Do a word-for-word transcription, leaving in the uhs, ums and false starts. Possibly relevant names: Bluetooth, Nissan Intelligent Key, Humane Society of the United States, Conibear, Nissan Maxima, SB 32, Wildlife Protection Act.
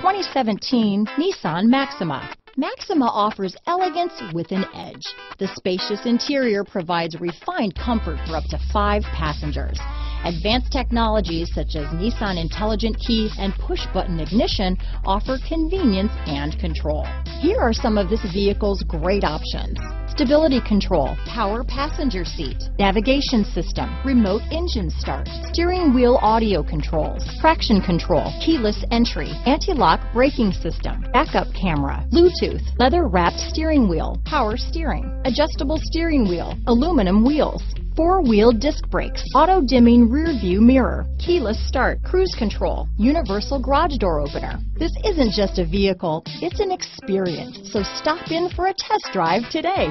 twenty seventeen Nissan Maxima. Maxima offers elegance with an edge. The spacious interior provides refined comfort for up to five passengers. Advanced technologies such as Nissan Intelligent Key and push-button ignition offer convenience and control. Here are some of this vehicle's great options: stability control, power passenger seat, navigation system, remote engine start, steering wheel audio controls, traction control, keyless entry, anti-lock braking system, backup camera, Bluetooth, leather-wrapped steering wheel, power steering, adjustable steering wheel, aluminum wheels, four-wheel disc brakes, auto-dimming rear-view mirror, keyless start, cruise control, universal garage door opener. This isn't just a vehicle, it's an experience, so stop in for a test drive today.